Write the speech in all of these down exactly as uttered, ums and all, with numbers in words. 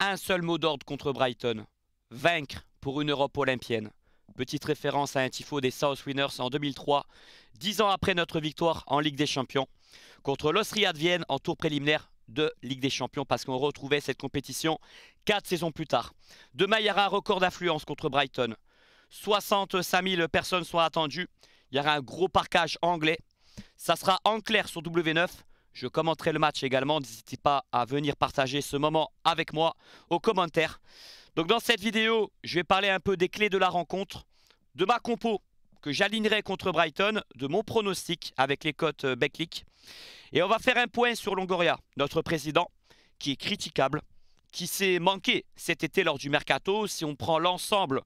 un seul mot d'ordre contre Brighton. Vaincre pour une Europe olympienne. Petite référence à un tifo des South Winners en deux mille trois, dix ans après notre victoire en Ligue des Champions, contre l'Austria de Vienne en tour préliminaire de Ligue des Champions, parce qu'on retrouvait cette compétition quatre saisons plus tard. Demain, il y aura un record d'affluence contre Brighton. soixante-cinq mille personnes sont attendues. Il y aura un gros parkage anglais. Ça sera en clair sur W neuf. Je commenterai le match également. N'hésitez pas à venir partager ce moment avec moi aux commentaires. Donc dans cette vidéo, je vais parler un peu des clés de la rencontre, de ma compo que j'alignerai contre Brighton, de mon pronostic avec les cotes Betclic. Et on va faire un point sur Longoria, notre président, qui est critiquable, qui s'est manqué cet été lors du mercato. Si on prend l'ensemble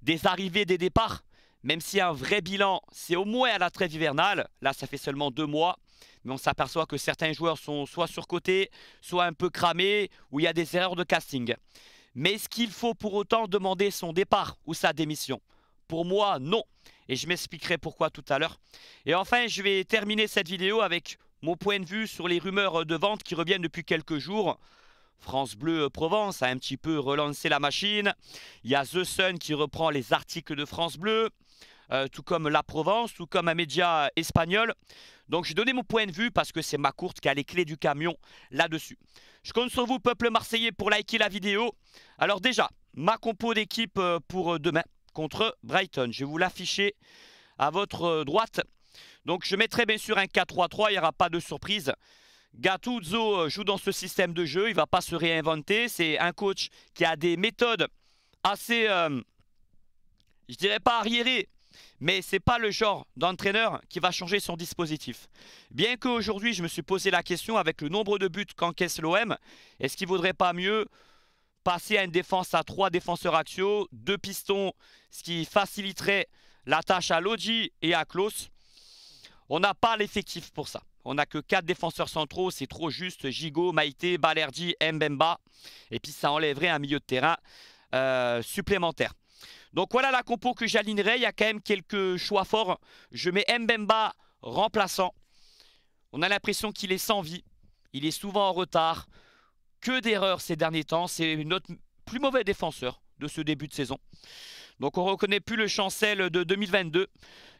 des arrivées, des départs, même si un vrai bilan, c'est au moins à la trêve hivernale. Là, ça fait seulement deux mois. Mais on s'aperçoit que certains joueurs sont soit surcotés, soit un peu cramés, ou il y a des erreurs de casting. Mais est-ce qu'il faut pour autant demander son départ ou sa démission? Pour moi, non. Et je m'expliquerai pourquoi tout à l'heure. Et enfin, je vais terminer cette vidéo avec mon point de vue sur les rumeurs de vente qui reviennent depuis quelques jours. France Bleu Provence a un petit peu relancé la machine. Il y a The Sun qui reprend les articles de France Bleu, euh, tout comme La Provence, tout comme un média espagnol. Donc je donnais mon point de vue parce que c'est McCourt qui a les clés du camion là-dessus. Je compte sur vous, peuple marseillais, pour liker la vidéo. Alors déjà, ma compo d'équipe pour demain contre Brighton. Je vais vous l'afficher à votre droite. Donc je mettrai bien sûr un quatre trois trois, il n'y aura pas de surprise. Gattuso joue dans ce système de jeu, il ne va pas se réinventer. C'est un coach qui a des méthodes assez, euh, je dirais pas arriérées, mais ce n'est pas le genre d'entraîneur qui va changer son dispositif. Bien qu'aujourd'hui, je me suis posé la question avec le nombre de buts qu'encaisse l'O M, est-ce qu'il ne vaudrait pas mieux passer à une défense à trois défenseurs axiaux, deux pistons, ce qui faciliterait la tâche à Lodi et à Klose. On n'a pas l'effectif pour ça. On n'a que quatre défenseurs centraux, c'est trop juste. Gigot, Meïté, Balerdi, Mbemba. Et puis ça enlèverait un milieu de terrain euh, supplémentaire. Donc voilà la compo que j'alignerai. Il y a quand même quelques choix forts. Je mets Mbemba remplaçant. On a l'impression qu'il est sans vie. Il est souvent en retard. Que d'erreurs ces derniers temps. C'est notre plus mauvais défenseur de ce début de saison. Donc on ne reconnaît plus le Chancel de deux mille vingt-deux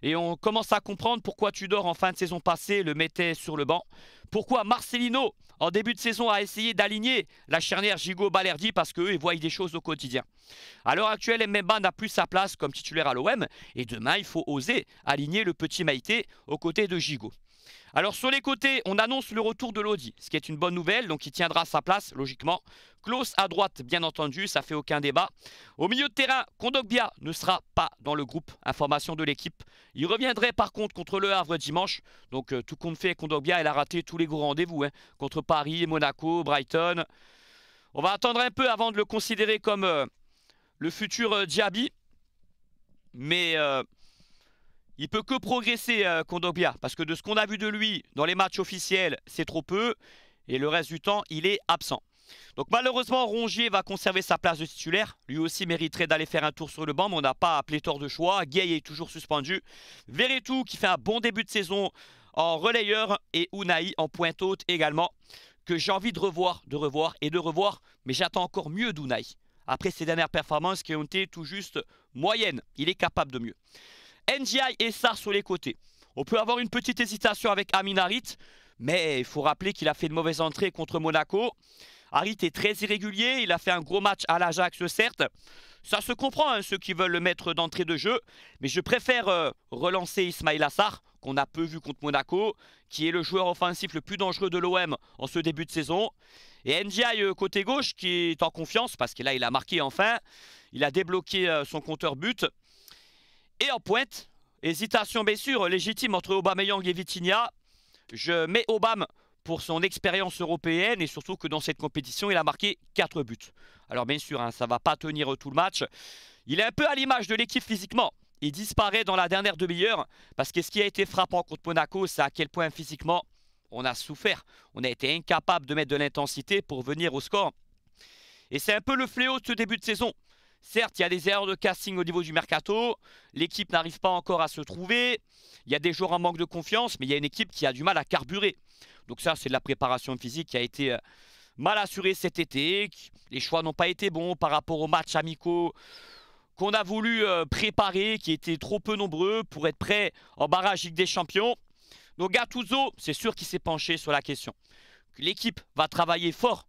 et on commence à comprendre pourquoi Tudor en fin de saison passée le mettait sur le banc. Pourquoi Marcelino en début de saison a essayé d'aligner la charnière Gigot-Balerdi parce qu'eux ils voient des choses au quotidien. À l'heure actuelle, Mbemba n'a plus sa place comme titulaire à l'O M et demain il faut oser aligner le petit Meïté aux côtés de Gigot. Alors sur les côtés, on annonce le retour de Lodi, ce qui est une bonne nouvelle, donc il tiendra sa place logiquement. Klose à droite, bien entendu, ça fait aucun débat. Au milieu de terrain, Kondogbia ne sera pas dans le groupe, information de l'équipe. Il reviendrait par contre contre Le Havre dimanche, donc euh, tout compte fait, Kondogbia elle a raté tous les gros rendez-vous, hein, contre Paris, Monaco, Brighton. On va attendre un peu avant de le considérer comme euh, le futur euh, Diaby, mais... Euh, il ne peut que progresser, euh, Kondogbia, parce que de ce qu'on a vu de lui dans les matchs officiels, c'est trop peu. Et le reste du temps, il est absent. Donc malheureusement, Rongier va conserver sa place de titulaire. Lui aussi mériterait d'aller faire un tour sur le banc, mais on n'a pas pléthore de choix. Ndiaye est toujours suspendu. Verretou qui fait un bon début de saison en relayeur et Unai en pointe haute également, que j'ai envie de revoir, de revoir et de revoir. Mais j'attends encore mieux d'Unai. Après ses dernières performances qui ont été tout juste moyennes, il est capable de mieux. Ndiaye et Sarr sur les côtés. On peut avoir une petite hésitation avec Amin Harit, mais il faut rappeler qu'il a fait de mauvaises entrées contre Monaco. Harit est très irrégulier, il a fait un gros match à l'Ajax certes. Ça se comprend, hein, ceux qui veulent le mettre d'entrée de jeu, mais je préfère euh, relancer Ismaïla Sarr, qu'on a peu vu contre Monaco, qui est le joueur offensif le plus dangereux de l'O M en ce début de saison. Et Ndiaye euh, côté gauche qui est en confiance, parce que là il a marqué enfin, il a débloqué euh, son compteur but. Et en pointe, hésitation bien sûr légitime entre Aubameyang et Vitinha. Je mets Aubame pour son expérience européenne et surtout que dans cette compétition, il a marqué quatre buts. Alors bien sûr, hein, ça ne va pas tenir tout le match. Il est un peu à l'image de l'équipe physiquement. Il disparaît dans la dernière demi-heure parce que ce qui a été frappant contre Monaco, c'est à quel point physiquement on a souffert. On a été incapable de mettre de l'intensité pour venir au score. Et c'est un peu le fléau de ce début de saison. Certes, il y a des erreurs de casting au niveau du mercato, l'équipe n'arrive pas encore à se trouver, il y a des joueurs en manque de confiance, mais il y a une équipe qui a du mal à carburer. Donc ça, c'est de la préparation physique qui a été mal assuré cet été. Les choix n'ont pas été bons par rapport aux matchs amicaux qu'on a voulu préparer, qui étaient trop peu nombreux pour être prêts en barrage Ligue des Champions. Donc Gattuso, c'est sûr qu'il s'est penché sur la question. L'équipe va travailler fort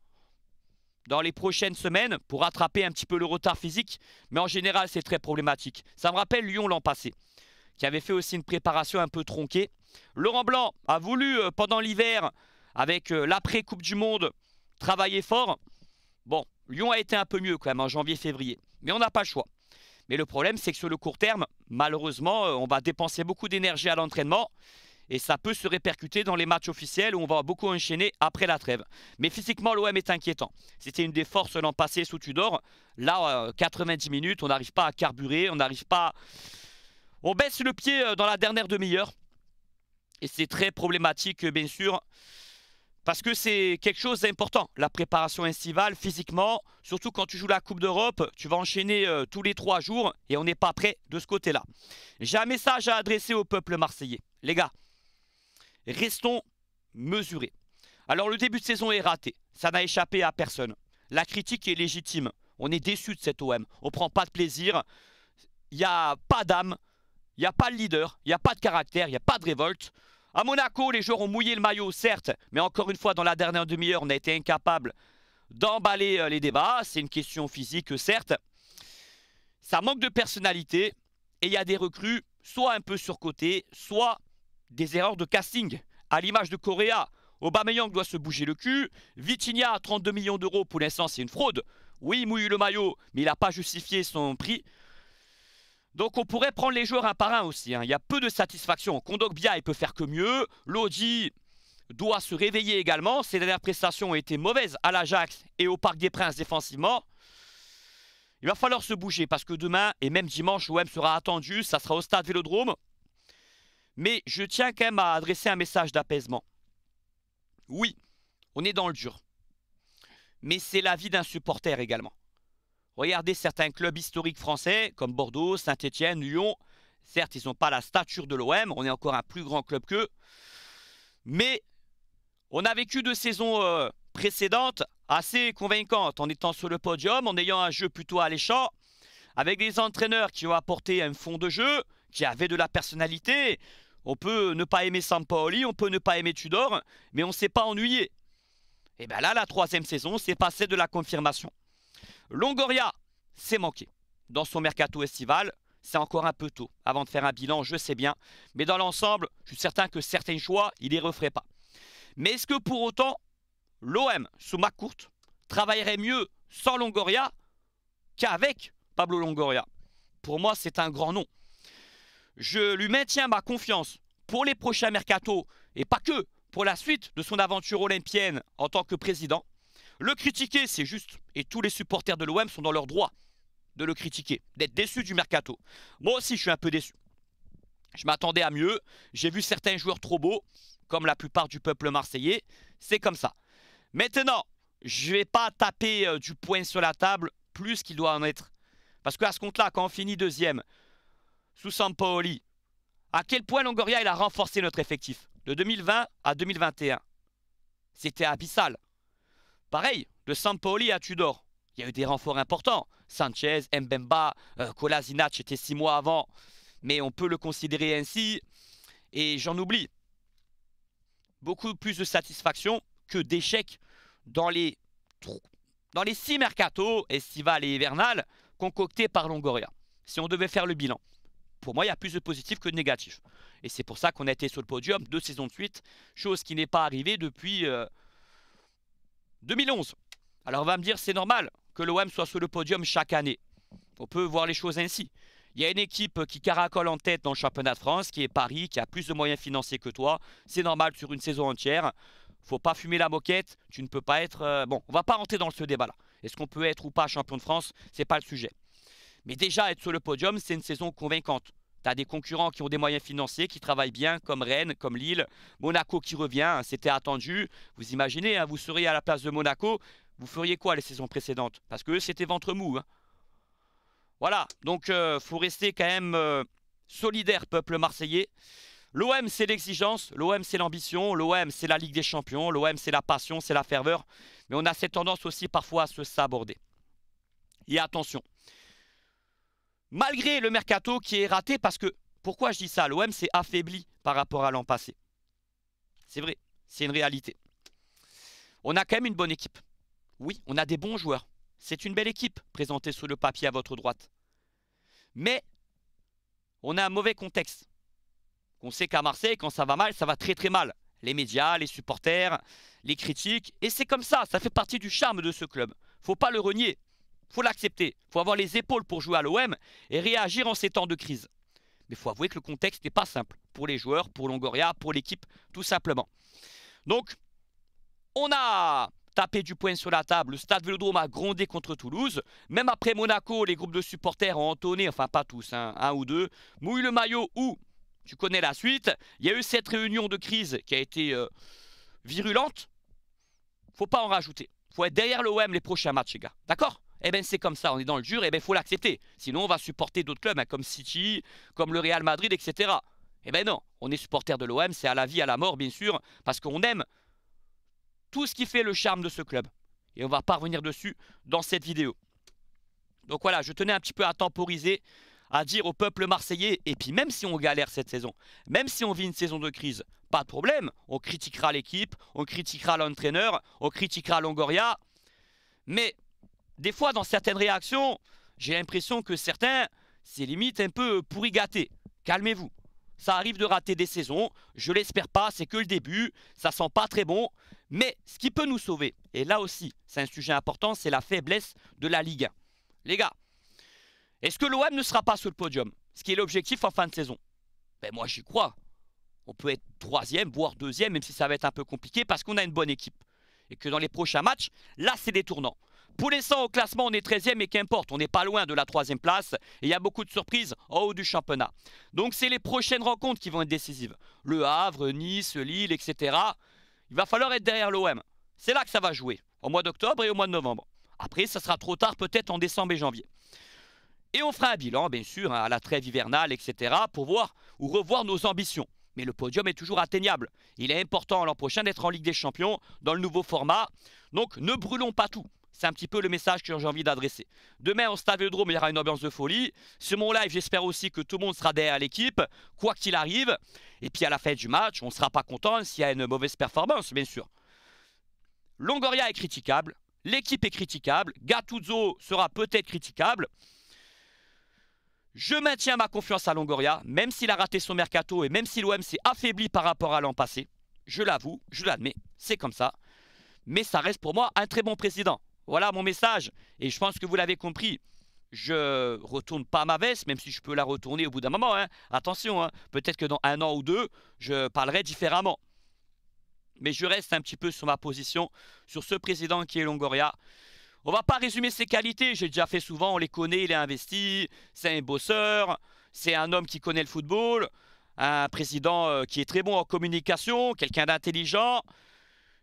dans les prochaines semaines pour rattraper un petit peu le retard physique. Mais en général, c'est très problématique. Ça me rappelle Lyon l'an passé, qui avait fait aussi une préparation un peu tronquée. Laurent Blanc a voulu, euh, pendant l'hiver, avec euh, l'après-Coupe du Monde, travailler fort. Bon, Lyon a été un peu mieux quand même en janvier-février. Mais on n'a pas le choix. Mais le problème, c'est que sur le court terme, malheureusement, euh, on va dépenser beaucoup d'énergie à l'entraînement. Et ça peut se répercuter dans les matchs officiels où on va beaucoup enchaîner après la trêve. Mais physiquement, l'O M est inquiétant. C'était une des forces l'an passé sous Tudor. Là, euh, quatre-vingt-dix minutes, on n'arrive pas à carburer, on n'arrive pas... On baisse le pied dans la dernière demi-heure. Et c'est très problématique, bien sûr, parce que c'est quelque chose d'important, la préparation estivale, physiquement. Surtout quand tu joues la Coupe d'Europe, tu vas enchaîner euh, tous les trois jours et on n'est pas prêt de ce côté-là. J'ai un message à adresser au peuple marseillais. Les gars, restons mesurés. Alors le début de saison est raté, ça n'a échappé à personne. La critique est légitime, on est déçu de cet O M, on ne prend pas de plaisir, il n'y a pas d'âme, il n'y a pas de leader, il n'y a pas de caractère, il n'y a pas de révolte. À Monaco, les joueurs ont mouillé le maillot, certes, mais encore une fois, dans la dernière demi-heure, on a été incapable d'emballer les débats. C'est une question physique, certes. Ça manque de personnalité et il y a des recrues soit un peu surcotées, soit des erreurs de casting, à l'image de Correa. Aubameyang doit se bouger le cul. Vitinha à trente-deux millions d'euros, pour l'instant, c'est une fraude. Oui, il mouille le maillot, mais il n'a pas justifié son prix. Donc on pourrait prendre les joueurs un par un aussi, hein. Il y a peu de satisfaction. Kondogbia, il peut faire que mieux. Lodi doit se réveiller également. Ses dernières prestations ont été mauvaises à l'Ajax et au Parc des Princes défensivement. Il va falloir se bouger parce que demain et même dimanche, l'O M sera attendu. Ça sera au stade Vélodrome. Mais je tiens quand même à adresser un message d'apaisement. Oui, on est dans le dur. Mais c'est l'avis d'un supporter également. Regardez certains clubs historiques français comme Bordeaux, Saint-Etienne, Lyon. Certes, ils n'ont pas la stature de l'O M. On est encore un plus grand club qu'eux. Mais on a vécu deux saisons euh, précédentes assez convaincantes en étant sur le podium, en ayant un jeu plutôt alléchant, avec des entraîneurs qui ont apporté un fond de jeu, qui avaient de la personnalité. On peut ne pas aimer Sampaoli, on peut ne pas aimer Tudor, mais on ne s'est pas ennuyé. Et bien là, la troisième saison, c'est passé de la confirmation. Longoria, c'est manqué. Dans son mercato estival, c'est encore un peu tôt. Avant de faire un bilan, je sais bien. Mais dans l'ensemble, je suis certain que certains choix, il ne les referait pas. Mais est-ce que pour autant, l'O M, sous McCourt, travaillerait mieux sans Longoria qu'avec Pablo Longoria? Pour moi, c'est un grand nom. Je lui maintiens ma confiance pour les prochains mercato et pas que pour la suite de son aventure olympienne en tant que président. Le critiquer, c'est juste, et tous les supporters de l'O M sont dans leur droit de le critiquer, d'être déçus du mercato. Moi aussi, je suis un peu déçu. Je m'attendais à mieux, j'ai vu certains joueurs trop beaux, comme la plupart du peuple marseillais, c'est comme ça. Maintenant, je ne vais pas taper euh, du poing sur la table, plus qu'il doit en être. Parce qu'à ce compte-là, quand on finit deuxième, sous Sampaoli, à quel point Longoria il a renforcé notre effectif de deux mille vingt à deux mille vingt et un. C'était abyssal. Pareil, de Sampaoli à Tudor, il y a eu des renforts importants. Sanchez, Mbemba, euh, Kolasinac était six mois avant, mais on peut le considérer ainsi. Et j'en oublie. Beaucoup plus de satisfaction que d'échecs dans les, dans les six mercato estivales et hivernales concoctés par Longoria. Si on devait faire le bilan, pour moi, il y a plus de positifs que de négatifs. Et c'est pour ça qu'on a été sur le podium deux saisons de suite, chose qui n'est pas arrivée depuis... Euh, deux mille onze. Alors on va me dire c'est normal que l'O M soit sur le podium chaque année. On peut voir les choses ainsi. Il y a une équipe qui caracole en tête dans le championnat de France, qui est Paris, qui a plus de moyens financiers que toi. C'est normal sur une saison entière. Faut pas fumer la moquette. Tu ne peux pas être... Euh... Bon, on va pas rentrer dans ce débat-là. Est-ce qu'on peut être ou pas champion de France? C'est pas le sujet. Mais déjà, être sur le podium, c'est une saison convaincante. Tu as des concurrents qui ont des moyens financiers, qui travaillent bien, comme Rennes, comme Lille. Monaco qui revient, hein, c'était attendu. Vous imaginez, hein, vous seriez à la place de Monaco, vous feriez quoi les saisons précédentes? Parce que c'était ventre mou. Hein. Voilà, donc il euh, faut rester quand même euh, solidaire, peuple marseillais. L'O M, c'est l'exigence, l'O M, c'est l'ambition, l'O M, c'est la Ligue des Champions, l'O M, c'est la passion, c'est la ferveur. Mais on a cette tendance aussi parfois à se saborder. Et attention, malgré le mercato qui est raté, parce que, pourquoi je dis ça? L'O M s'est affaibli par rapport à l'an passé. C'est vrai, c'est une réalité. On a quand même une bonne équipe. Oui, on a des bons joueurs. C'est une belle équipe présentée sur le papier à votre droite. Mais on a un mauvais contexte. On sait qu'à Marseille, quand ça va mal, ça va très très mal. Les médias, les supporters, les critiques. Et c'est comme ça, ça fait partie du charme de ce club. Faut pas le renier, faut l'accepter. Faut avoir les épaules pour jouer à l'O M et réagir en ces temps de crise. Mais il faut avouer que le contexte n'est pas simple pour les joueurs, pour Longoria, pour l'équipe, tout simplement. Donc, on a tapé du poing sur la table. Le Stade Vélodrome a grondé contre Toulouse. Même après Monaco, les groupes de supporters ont entonné, enfin pas tous, hein, un ou deux, mouille le maillot ou, tu connais la suite, il y a eu cette réunion de crise qui a été euh, virulente. Faut pas en rajouter. Faut être derrière l'O M les prochains matchs, les gars. D'accord ? Eh bien, c'est comme ça, on est dans le dur, et eh bien, il faut l'accepter. Sinon, on va supporter d'autres clubs, hein, comme City, comme le Real Madrid, et cetera. Eh bien, non, on est supporter de l'O M, c'est à la vie, à la mort, bien sûr, parce qu'on aime tout ce qui fait le charme de ce club. Et on va pas revenir dessus dans cette vidéo. Donc voilà, je tenais un petit peu à temporiser, à dire au peuple marseillais, et puis même si on galère cette saison, même si on vit une saison de crise, pas de problème, on critiquera l'équipe, on critiquera l'entraîneur, on critiquera Longoria, mais... Des fois, dans certaines réactions, j'ai l'impression que certains, c'est limite un peu pourri gâté. Calmez-vous. Ça arrive de rater des saisons. Je l'espère pas, c'est que le début. Ça sent pas très bon. Mais ce qui peut nous sauver, et là aussi, c'est un sujet important, c'est la faiblesse de la Ligue un. Les gars, est-ce que l'O M ne sera pas sur le podium? Ce qui est l'objectif en fin de saison. Ben moi, j'y crois. On peut être troisième, voire deuxième, même si ça va être un peu compliqué, parce qu'on a une bonne équipe. Et que dans les prochains matchs, là, c'est des tournants. Pour l'instant, au classement, on est treizième et qu'importe, on n'est pas loin de la troisième place. Et il y a beaucoup de surprises en haut du championnat. Donc, c'est les prochaines rencontres qui vont être décisives. Le Havre, Nice, Lille, et cetera. Il va falloir être derrière l'O M. C'est là que ça va jouer, au mois d'octobre et au mois de novembre. Après, ça sera trop tard, peut-être en décembre et janvier. Et on fera un bilan, bien sûr, à la trêve hivernale, et cetera, pour voir ou revoir nos ambitions. Mais le podium est toujours atteignable. Il est important l'an prochain d'être en Ligue des Champions, dans le nouveau format. Donc, ne brûlons pas tout. C'est un petit peu le message que j'ai envie d'adresser. Demain, au Stade Vélodrome, il y aura une ambiance de folie. Sur mon live, j'espère aussi que tout le monde sera derrière l'équipe, quoi qu'il arrive. Et puis à la fin du match, on ne sera pas content s'il y a une mauvaise performance, bien sûr. Longoria est critiquable, l'équipe est critiquable, Gattuso sera peut-être critiquable. Je maintiens ma confiance à Longoria, même s'il a raté son mercato et même si l'O M s'est affaibli par rapport à l'an passé. Je l'avoue, je l'admets, c'est comme ça. Mais ça reste pour moi un très bon président. Voilà mon message, et je pense que vous l'avez compris. Je retourne pas ma veste, même si je peux la retourner au bout d'un moment. Hein. Attention, hein. Peut-être que dans un an ou deux, je parlerai différemment. Mais je reste un petit peu sur ma position, sur ce président qui est Longoria. On va pas résumer ses qualités, j'ai déjà fait souvent, on les connaît, il est investi, c'est un bosseur, c'est un homme qui connaît le football, un président qui est très bon en communication, quelqu'un d'intelligent,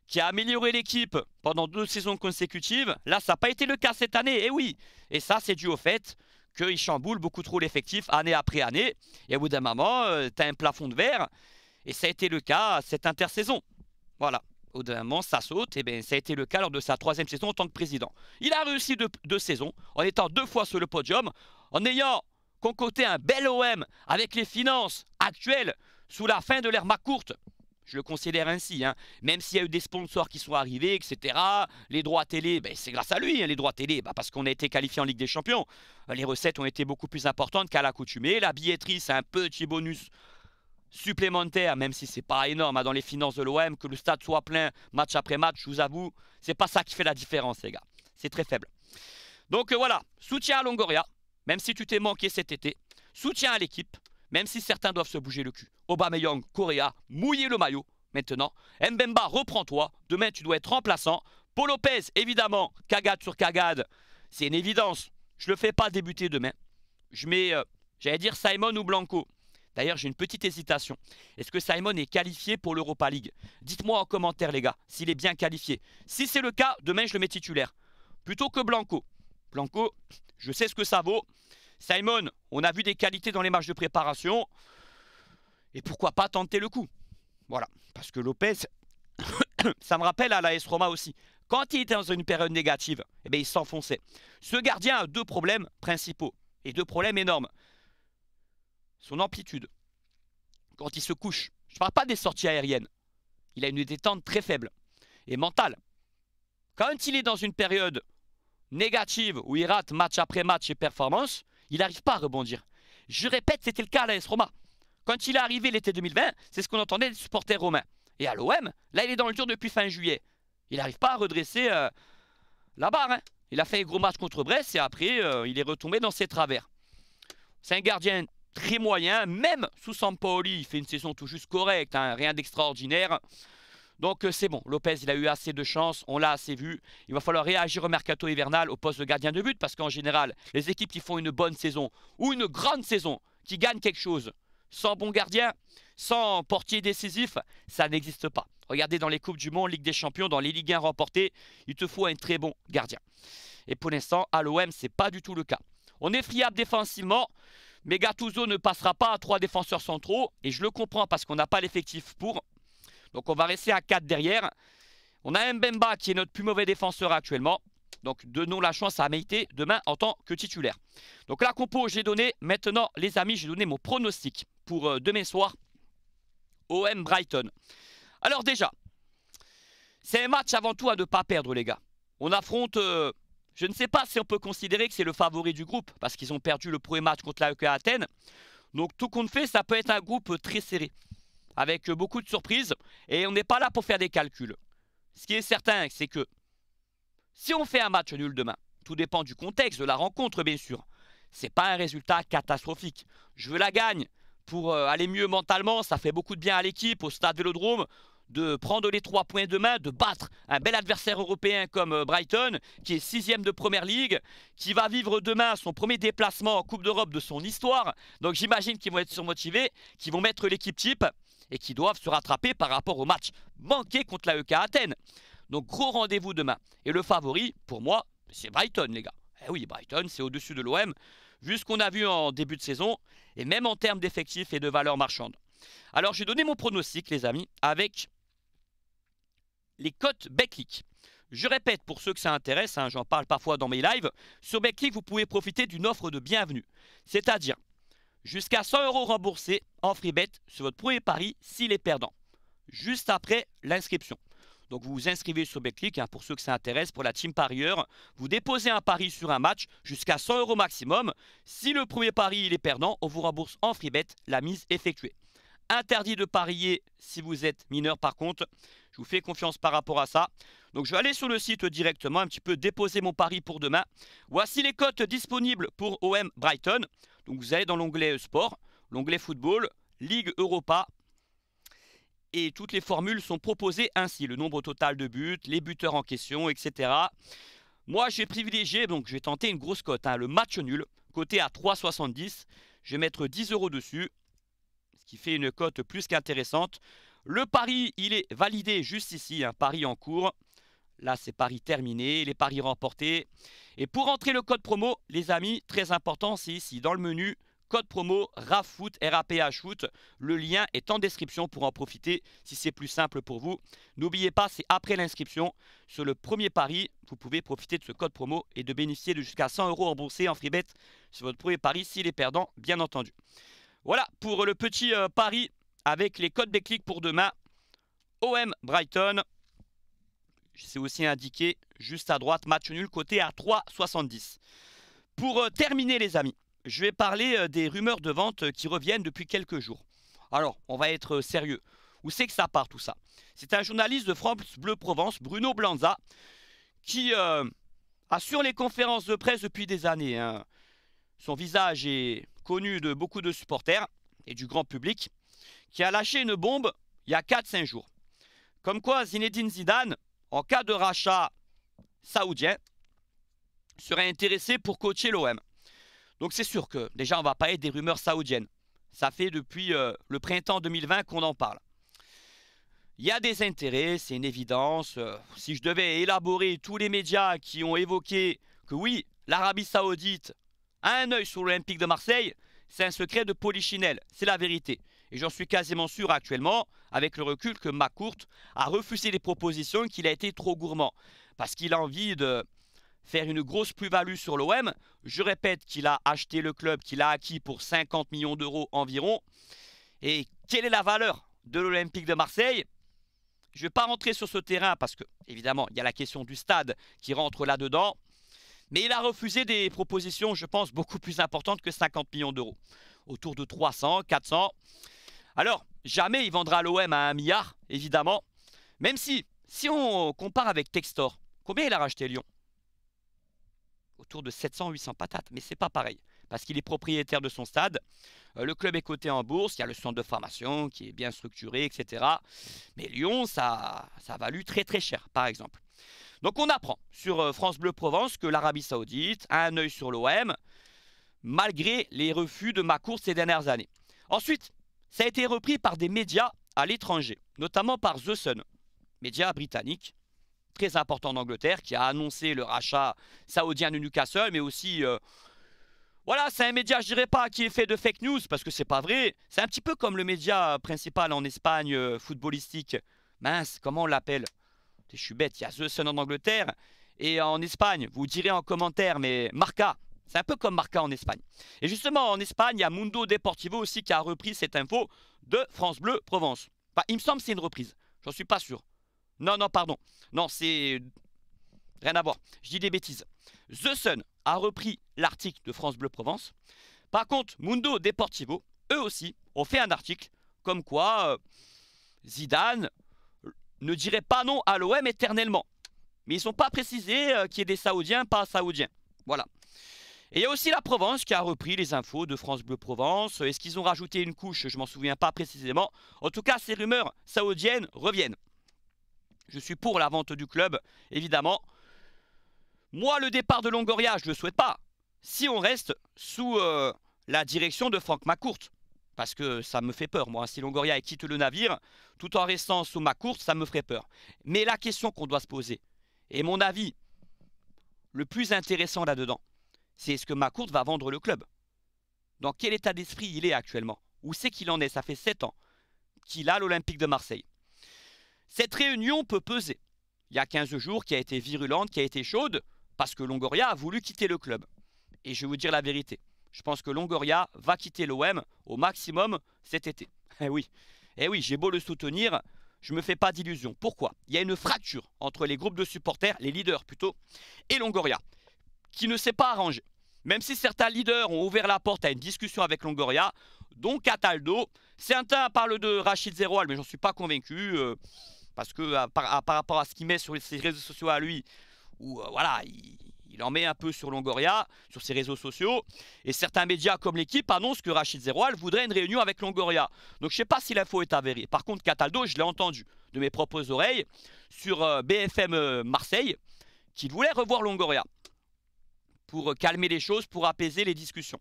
qui a amélioré l'équipe pendant deux saisons consécutives. Là, ça n'a pas été le cas cette année, et oui. Et ça, c'est dû au fait qu'il chamboule beaucoup trop l'effectif année après année. Et au bout d'un moment, euh, tu as un plafond de verre. Et ça a été le cas cette intersaison. Voilà. Au bout d'un moment, ça saute. Et bien, ça a été le cas lors de sa troisième saison en tant que président. Il a réussi deux, deux saisons en étant deux fois sur le podium, en ayant concocté un bel O M avec les finances actuelles sous la fin de l'ère McCourt. Je le considère ainsi, hein. Même s'il y a eu des sponsors qui sont arrivés, et cetera. Les droits télé, ben c'est grâce à lui, hein, les droits télé, ben parce qu'on a été qualifié en Ligue des Champions. Les recettes ont été beaucoup plus importantes qu'à l'accoutumée. La billetterie, c'est un petit bonus supplémentaire, même si c'est pas énorme, hein, dans les finances de l'O M, que le stade soit plein match après match, je vous avoue, c'est pas ça qui fait la différence, les gars. C'est très faible. Donc euh, voilà, soutien à Longoria, même si tu t'es manqué cet été. Soutien à l'équipe, même si certains doivent se bouger le cul. Aubameyang, Correa, mouillez le maillot maintenant. Mbemba, reprends-toi. Demain, tu dois être remplaçant. Pau López, évidemment, cagade sur cagade. C'est une évidence. Je ne le fais pas débuter demain. Je mets, euh, j'allais dire Simon ou Blanco. D'ailleurs, j'ai une petite hésitation. Est-ce que Simon est qualifié pour l'Europa League? Dites-moi en commentaire, les gars, s'il est bien qualifié. Si c'est le cas, demain, je le mets titulaire. Plutôt que Blanco. Blanco, je sais ce que ça vaut. Simon, on a vu des qualités dans les matchs de préparation. Et pourquoi pas tenter le coup. Voilà, parce que López, ça me rappelle à l'A S Roma aussi. Quand il était dans une période négative, eh bien, il s'enfonçait. Ce gardien a deux problèmes principaux, et deux problèmes énormes. Son amplitude, quand il se couche. Je ne parle pas des sorties aériennes. Il a une détente très faible et mentale. Quand il est dans une période négative où il rate match après match et performance, il n'arrive pas à rebondir. Je répète, c'était le cas à l'A S Roma. Quand il est arrivé l'été deux mille vingt, c'est ce qu'on entendait des supporters romains. Et à l'O M, là, il est dans le dur depuis fin juillet. Il n'arrive pas à redresser euh, la barre. Hein. Il a fait un gros match contre Brest et après, euh, il est retombé dans ses travers. C'est un gardien très moyen, même sous Sampaoli, il fait une saison tout juste correcte, hein, rien d'extraordinaire. Donc c'est bon, López, il a eu assez de chance, on l'a assez vu. Il va falloir réagir au mercato hivernal au poste de gardien de but, parce qu'en général, les équipes qui font une bonne saison ou une grande saison, qui gagnent quelque chose, sans bon gardien, sans portier décisif, ça n'existe pas. Regardez dans les Coupes du Monde, Ligue des Champions, dans les Ligue un remportées, il te faut un très bon gardien. Et pour l'instant, à l'O M, c'est pas du tout le cas. On est friable défensivement. Mais Gattuso ne passera pas à trois défenseurs centraux. Et je le comprends parce qu'on n'a pas l'effectif pour. Donc on va rester à quatre derrière. On a Mbemba qui est notre plus mauvais défenseur actuellement. Donc donnons la chance à Meïté demain en tant que titulaire. Donc la compo, j'ai donné. Maintenant, les amis, j'ai donné mon pronostic pour euh, demain soir. O M Brighton. Alors déjà, c'est un match avant tout à ne pas perdre, les gars. On affronte... Euh, Je ne sais pas si on peut considérer que c'est le favori du groupe, parce qu'ils ont perdu le premier match contre l'A E K Athènes. Donc tout compte fait, ça peut être un groupe très serré, avec beaucoup de surprises, et on n'est pas là pour faire des calculs. Ce qui est certain, c'est que si on fait un match nul demain, tout dépend du contexte, de la rencontre bien sûr, c'est pas un résultat catastrophique. Je veux la gagne, pour aller mieux mentalement, ça fait beaucoup de bien à l'équipe, au stade Vélodrome, de prendre les trois points demain, de battre un bel adversaire européen comme Brighton, qui est sixième de Première Ligue, qui va vivre demain son premier déplacement en Coupe d'Europe de son histoire. Donc j'imagine qu'ils vont être surmotivés, qu'ils vont mettre l'équipe type et qu'ils doivent se rattraper par rapport au match manqué contre l'A E K Athènes. Donc gros rendez-vous demain. Et le favori, pour moi, c'est Brighton, les gars. Eh oui, Brighton, c'est au-dessus de l'O M, vu ce qu'on a vu en début de saison, et même en termes d'effectifs et de valeur marchande. Alors j'ai donné mon pronostic, les amis, avec... les cotes Betclic. Je répète pour ceux que ça intéresse, hein, j'en parle parfois dans mes lives, sur Betclic vous pouvez profiter d'une offre de bienvenue. C'est-à-dire jusqu'à cent euros remboursés en free bet sur votre premier pari s'il est perdant, juste après l'inscription. Donc vous vous inscrivez sur Betclic, hein, pour ceux que ça intéresse, pour la team parieur, vous déposez un pari sur un match jusqu'à cent euros maximum. Si le premier pari il est perdant, on vous rembourse en free bet la mise effectuée. Interdit de parier si vous êtes mineur par contre, je vous fais confiance par rapport à ça. Donc je vais aller sur le site directement, un petit peu déposer mon pari pour demain. Voici les cotes disponibles pour O M Brighton. Donc vous allez dans l'onglet sport, l'onglet football, Ligue Europa. Et toutes les formules sont proposées ainsi, le nombre total de buts, les buteurs en question, et cetera. Moi j'ai privilégié, donc je vais tenter une grosse cote, hein, le match nul, coté à trois soixante-dix. Je vais mettre dix euros dessus, qui fait une cote plus qu'intéressante. Le pari, il est validé juste ici, un hein, pari en cours. Là, c'est pari terminé, les paris remportés. Et pour entrer le code promo, les amis, très important, c'est ici, dans le menu, code promo RAPHFOOT, R A P H FOOT. Le lien est en description pour en profiter si c'est plus simple pour vous. N'oubliez pas, c'est après l'inscription. Sur le premier pari, vous pouvez profiter de ce code promo et de bénéficier de jusqu'à cent euros remboursés en free bet sur votre premier pari s'il est perdant, bien entendu. Voilà pour le petit euh, pari avec les codes Betclic pour demain. O M Brighton, c'est aussi indiqué juste à droite, match nul coté à trois soixante-dix. Pour euh, terminer les amis, je vais parler euh, des rumeurs de vente euh, qui reviennent depuis quelques jours. Alors, on va être euh, sérieux. Où c'est que ça part tout ça? C'est un journaliste de France Bleu Provence, Bruno Blanza, qui euh, assure les conférences de presse depuis des années. Hein. Son visage est... connu de beaucoup de supporters et du grand public, qui a lâché une bombe il y a quatre cinq jours. Comme quoi Zinedine Zidane, en cas de rachat saoudien, serait intéressé pour coacher l'O M. Donc c'est sûr que déjà on va parler des rumeurs saoudiennes. Ça fait depuis euh, le printemps deux mille vingt qu'on en parle. Il y a des intérêts, c'est une évidence. Euh, si je devais élaborer tous les médias qui ont évoqué que oui, l'Arabie Saoudite un œil sur l'Olympique de Marseille, c'est un secret de polichinelle, c'est la vérité. Et j'en suis quasiment sûr actuellement, avec le recul, que McCourt a refusé les propositions et qu'il a été trop gourmand. Parce qu'il a envie de faire une grosse plus-value sur l'O M. Je répète qu'il a acheté le club, qu'il a acquis pour cinquante millions d'euros environ. Et quelle est la valeur de l'Olympique de Marseille? Je ne vais pas rentrer sur ce terrain parce que, évidemment, il y a la question du stade qui rentre là-dedans. Mais il a refusé des propositions, je pense, beaucoup plus importantes que cinquante millions d'euros. Autour de trois cents, quatre cents. Alors, jamais il vendra l'O M à un milliard, évidemment. Même si, si on compare avec Textor, combien il a racheté Lyon? Autour de sept cents, huit cents patates, mais c'est pas pareil. Parce qu'il est propriétaire de son stade. Le club est coté en bourse, il y a le centre de formation qui est bien structuré, et cetera. Mais Lyon, ça, ça a valu très très cher, par exemple. Donc on apprend sur France Bleu Provence que l'Arabie Saoudite a un œil sur l'O M, malgré les refus de McCourt ces dernières années. Ensuite, ça a été repris par des médias à l'étranger, notamment par The Sun, média britannique très important d'Angleterre, qui a annoncé le rachat saoudien de Newcastle, mais aussi... Euh, voilà, c'est un média, je dirais pas, qui est fait de fake news, parce que c'est pas vrai. C'est un petit peu comme le média principal en Espagne, euh, footballistique. Mince, comment on l'appelle ? Je suis bête, il y a The Sun en Angleterre et en Espagne, vous direz en commentaire, mais Marca, c'est un peu comme Marca en Espagne. Et justement, en Espagne, il y a Mundo Deportivo aussi qui a repris cette info de France Bleu Provence. Enfin, il me semble que c'est une reprise, j'en suis pas sûr. Non, non, pardon, non, c'est rien à voir, je dis des bêtises. The Sun a repris l'article de France Bleu Provence. Par contre, Mundo Deportivo, eux aussi, ont fait un article comme quoi euh, Zidane ne dirait pas non à l'O M éternellement. Mais ils ne sont pas précisés euh, qu'il y ait des Saoudiens, pas Saoudiens. Voilà. Et il y a aussi la Provence qui a repris les infos de France Bleu Provence. Est-ce qu'ils ont rajouté une couche? Je ne m'en souviens pas précisément. En tout cas, ces rumeurs saoudiennes reviennent. Je suis pour la vente du club, évidemment. Moi, le départ de Longoria, je ne le souhaite pas. Si on reste sous euh, la direction de Franck McCourt. Parce que ça me fait peur, moi. Si Longoria quitte le navire, tout en restant sous McCourt, ça me ferait peur. Mais la question qu'on doit se poser, et mon avis, le plus intéressant là-dedans, c'est est-ce que McCourt va vendre le club? Dans quel état d'esprit il est actuellement? Où c'est qu'il en est? Ça fait sept ans qu'il a l'Olympique de Marseille. Cette réunion peut peser. Il y a quinze jours, qui a été virulente, qui a été chaude, parce que Longoria a voulu quitter le club. Et je vais vous dire la vérité. Je pense que Longoria va quitter l'O M au maximum cet été. Eh oui, eh oui, j'ai beau le soutenir, je ne me fais pas d'illusions. Pourquoi? Il y a une fracture entre les groupes de supporters, les leaders plutôt, et Longoria, qui ne s'est pas arrangé. Même si certains leaders ont ouvert la porte à une discussion avec Longoria, dont Cataldo, certains parlent de Rachid Zeroual, mais j'en suis pas convaincu, euh, parce que à, à, par rapport à ce qu'il met sur ses réseaux sociaux à lui, où euh, voilà, il... Il en met un peu sur Longoria, sur ses réseaux sociaux. Et certains médias comme l'équipe annoncent que Rachid Zeroual voudrait une réunion avec Longoria. Donc je ne sais pas si l'info est avérée. Par contre, Cataldo, je l'ai entendu de mes propres oreilles sur B F M Marseille, qu'il voulait revoir Longoria pour calmer les choses, pour apaiser les discussions.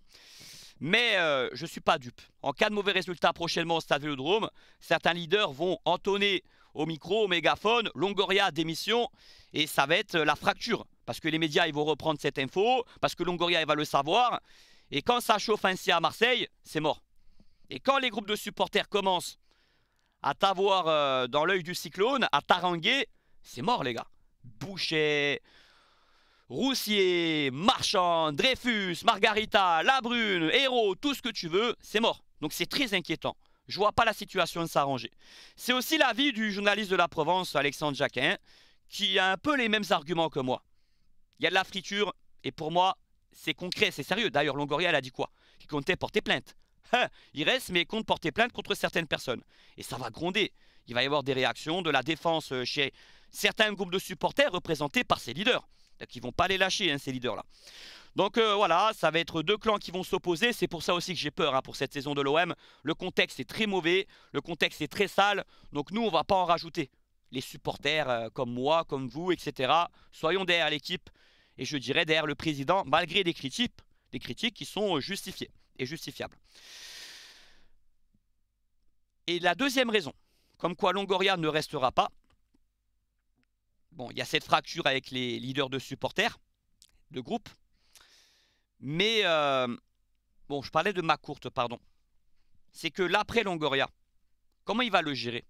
Mais euh, je ne suis pas dupe. En cas de mauvais résultat prochainement au stade Vélodrome, certains leaders vont entonner au micro, au mégaphone, Longoria démission, et ça va être la fracture. Parce que les médias, ils vont reprendre cette info, parce que Longoria, il va le savoir. Et quand ça chauffe ainsi à Marseille, c'est mort. Et quand les groupes de supporters commencent à t'avoir euh, dans l'œil du cyclone, à taranguer, c'est mort, les gars. Boucher, Roussier, Marchand, Dreyfus, Margarita, Labrune, Hérault, tout ce que tu veux, c'est mort. Donc c'est très inquiétant. Je ne vois pas la situation s'arranger. C'est aussi l'avis du journaliste de La Provence, Alexandre Jacquin, qui a un peu les mêmes arguments que moi. Il y a de la friture, et pour moi, c'est concret, c'est sérieux. D'ailleurs, Longoria, elle a dit quoi? Qu'il comptait porter plainte. Il reste, mais il compte porter plainte contre certaines personnes. Et ça va gronder. Il va y avoir des réactions, de la défense chez certains groupes de supporters représentés par ces leaders. Donc, ils ne vont pas les lâcher, hein, ces leaders-là. Donc euh, voilà, ça va être deux clans qui vont s'opposer. C'est pour ça aussi que j'ai peur hein, pour cette saison de l'O M. Le contexte est très mauvais, le contexte est très sale. Donc nous, on ne va pas en rajouter. Les supporters euh, comme moi, comme vous, et cetera. Soyons derrière l'équipe. Et je dirais derrière le président, malgré des critiques, des critiques qui sont justifiées et justifiables. Et la deuxième raison, comme quoi Longoria ne restera pas, bon, il y a cette fracture avec les leaders de supporters, de groupe, mais, euh, bon, je parlais de McCourt, pardon. c'est que l'après Longoria, comment il va le gérer?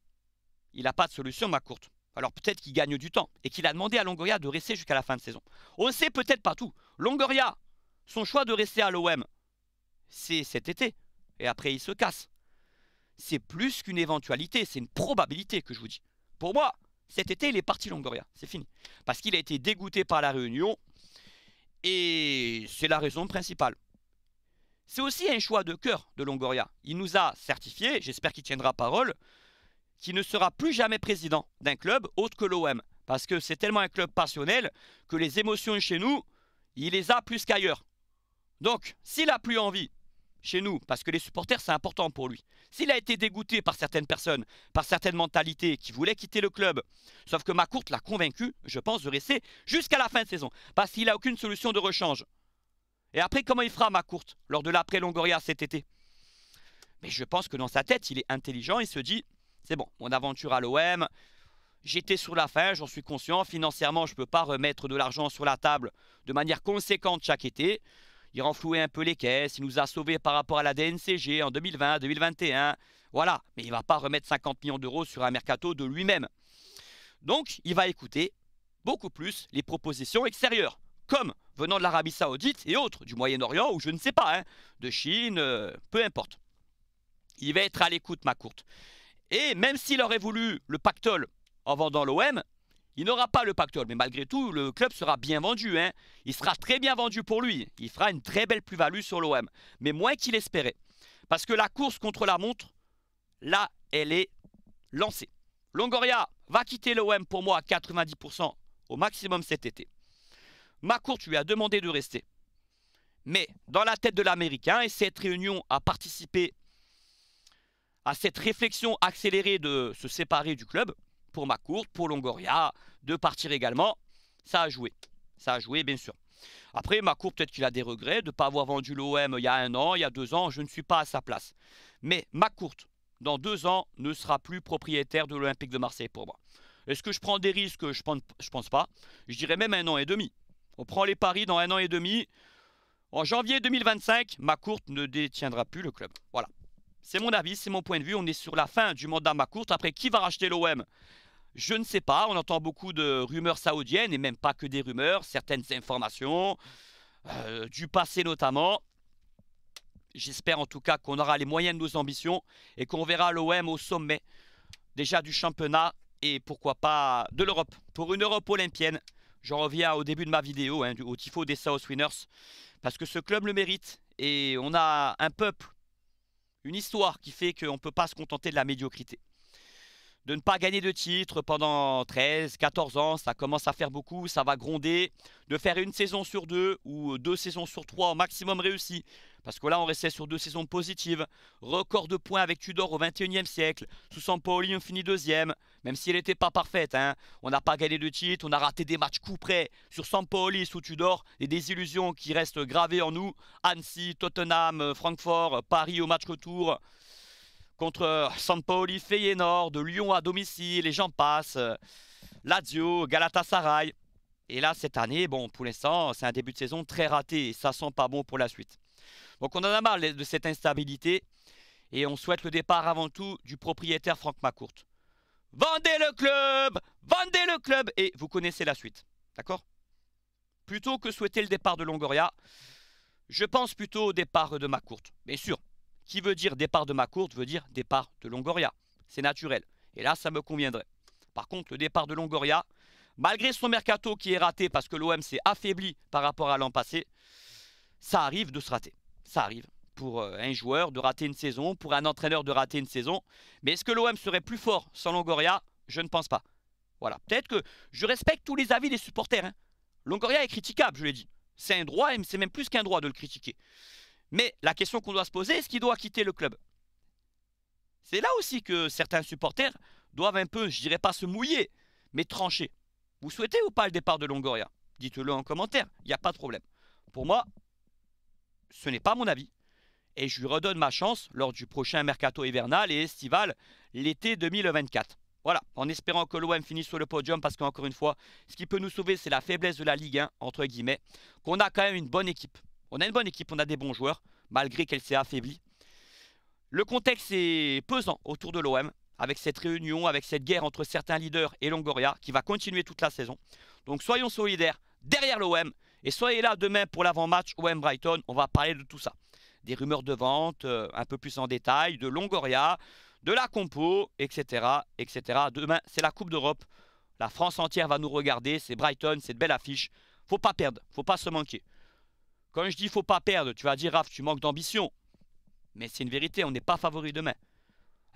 Il n'a pas de solution, McCourt. Alors peut-être qu'il gagne du temps et qu'il a demandé à Longoria de rester jusqu'à la fin de saison. On ne sait peut-être pas tout. Longoria, son choix de rester à l'O M, c'est cet été. Et après, il se casse. C'est plus qu'une éventualité, c'est une probabilité que je vous dis. Pour moi, cet été, il est parti Longoria. C'est fini. Parce qu'il a été dégoûté par la Réunion. Et c'est la raison principale. C'est aussi un choix de cœur de Longoria. Il nous a certifié, j'espère qu'il tiendra parole, qu'il ne sera plus jamais président d'un club autre que l'O M. Parce que c'est tellement un club passionnel que les émotions chez nous, il les a plus qu'ailleurs. Donc, s'il n'a plus envie chez nous, parce que les supporters, c'est important pour lui. S'il a été dégoûté par certaines personnes, par certaines mentalités qui voulaient quitter le club, sauf que McCourt l'a convaincu, je pense, de rester jusqu'à la fin de saison, parce qu'il n'a aucune solution de rechange. Et après, comment il fera McCourt lors de l'après-Longoria cet été? Mais je pense que dans sa tête, il est intelligent, il se dit, c'est bon, mon aventure à l'O M, j'étais sur la fin, j'en suis conscient, financièrement, je ne peux pas remettre de l'argent sur la table de manière conséquente chaque été. Il renflouait un peu les caisses, il nous a sauvés par rapport à la D N C G en deux mille vingt, deux mille vingt et un. Voilà, mais il ne va pas remettre cinquante millions d'euros sur un mercato de lui-même. Donc, il va écouter beaucoup plus les propositions extérieures, comme venant de l'Arabie Saoudite et autres, du Moyen-Orient ou je ne sais pas, hein, de Chine, euh, peu importe. Il va être à l'écoute, McCourt. Et même s'il aurait voulu le pactole en vendant l'O M, il n'aura pas le pactole, mais malgré tout, le club sera bien vendu. Hein. Il sera très bien vendu pour lui. Il fera une très belle plus-value sur l'O M, mais moins qu'il espérait. Parce que la course contre la montre, là, elle est lancée. Longoria va quitter l'O M pour moi à quatre-vingt-dix pour cent au maximum cet été. McCourt lui a demandé de rester. Mais dans la tête de l'Américain, et cette réunion a participé à cette réflexion accélérée de se séparer du club, pour McCourt, pour Longoria, de partir également, ça a joué. Ça a joué, bien sûr. Après, McCourt, peut-être qu'il a des regrets de ne pas avoir vendu l'O M il y a un an, il y a deux ans, je ne suis pas à sa place. Mais McCourt, dans deux ans, ne sera plus propriétaire de l'Olympique de Marseille pour moi. Est-ce que je prends des risques? Je pense, je pense pas. Je dirais même un an et demi. On prend les paris dans un an et demi. En janvier deux mille vingt-cinq, McCourt ne détiendra plus le club. Voilà. C'est mon avis, c'est mon point de vue. On est sur la fin du mandat McCourt. Après, qui va racheter l'O M ? Je ne sais pas, on entend beaucoup de rumeurs saoudiennes, et même pas que des rumeurs, certaines informations, euh, du passé notamment. J'espère en tout cas qu'on aura les moyens de nos ambitions et qu'on verra l'O M au sommet, déjà du championnat et pourquoi pas de l'Europe. Pour une Europe olympienne, j'en reviens au début de ma vidéo, hein, au tifo des South Winners, parce que ce club le mérite et on a un peuple, une histoire qui fait qu'on ne peut pas se contenter de la médiocrité. De ne pas gagner de titre pendant treize, quatorze ans, ça commence à faire beaucoup, ça va gronder. De faire une saison sur deux ou deux saisons sur trois au maximum réussi. Parce que là, on restait sur deux saisons positives. Record de points avec Tudor au vingt et unième siècle. Sous Sampaoli, on finit deuxième, même si elle n'était pas parfaite. Hein. On n'a pas gagné de titre, on a raté des matchs coup près sur Sampaoli, sous Tudor. Et des illusions qui restent gravées en nous. Annecy, Tottenham, Francfort, Paris au match retour. Contre Sampaoli, Feyenoord, de Lyon à domicile, et j'en passe, Lazio, Galatasaray. Et là, cette année, bon, pour l'instant, c'est un début de saison très raté, et ça sent pas bon pour la suite. Donc on en a marre de cette instabilité, et on souhaite le départ avant tout du propriétaire Franck McCourt. Vendez le club, vendez le club, et vous connaissez la suite, d'accord? Plutôt que souhaiter le départ de Longoria, je pense plutôt au départ de McCourt, bien sûr. Qui veut dire départ de McCourt veut dire départ de Longoria. C'est naturel. Et là, ça me conviendrait. Par contre, le départ de Longoria, malgré son mercato qui est raté parce que l'O M s'est affaibli par rapport à l'an passé, ça arrive de se rater. Ça arrive pour un joueur de rater une saison, pour un entraîneur de rater une saison. Mais est-ce que l'O M serait plus fort sans Longoria? Je ne pense pas. Voilà. Peut-être que je respecte tous les avis des supporters. Hein. Longoria est critiquable, je l'ai dit. C'est un droit, et c'est même plus qu'un droit de le critiquer. Mais la question qu'on doit se poser, est-ce qu'il doit quitter le club? C'est là aussi que certains supporters doivent un peu, je dirais pas se mouiller, mais trancher. Vous souhaitez ou pas le départ de Longoria? Dites-le en commentaire, il n'y a pas de problème. Pour moi, ce n'est pas mon avis. Et je lui redonne ma chance lors du prochain mercato hivernal et estival l'été deux mille vingt-quatre. Voilà, en espérant que l'O M finisse sur le podium, parce qu'encore une fois, ce qui peut nous sauver, c'est la faiblesse de la Ligue un, entre guillemets, qu'on a quand même une bonne équipe. On a une bonne équipe, on a des bons joueurs, malgré qu'elle s'est affaiblie. Le contexte est pesant autour de l'O M, avec cette réunion, avec cette guerre entre certains leaders et Longoria, qui va continuer toute la saison. Donc soyons solidaires derrière l'O M, et soyez là demain pour l'avant-match O M Brighton, on va parler de tout ça. Des rumeurs de vente, euh, un peu plus en détail, de Longoria, de la compo, et cetera et cetera. Demain, c'est la Coupe d'Europe, la France entière va nous regarder, c'est Brighton, c'est de belles affiches. Faut pas perdre, faut pas se manquer. Quand je dis faut pas perdre, tu vas dire Raph, tu manques d'ambition. Mais c'est une vérité, on n'est pas favori demain.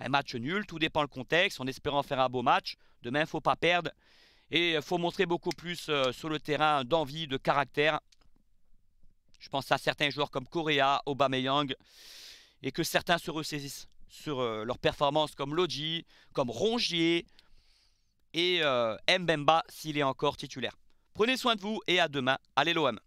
Un match nul, tout dépend le contexte, en espérant faire un beau match. Demain, il ne faut pas perdre. Et il faut montrer beaucoup plus euh, sur le terrain d'envie, de caractère. Je pense à certains joueurs comme Correa, Aubameyang, et que certains se ressaisissent sur euh, leurs performances comme Lodi, comme Rongier, et euh, Mbemba s'il est encore titulaire. Prenez soin de vous et à demain. Allez l'O M.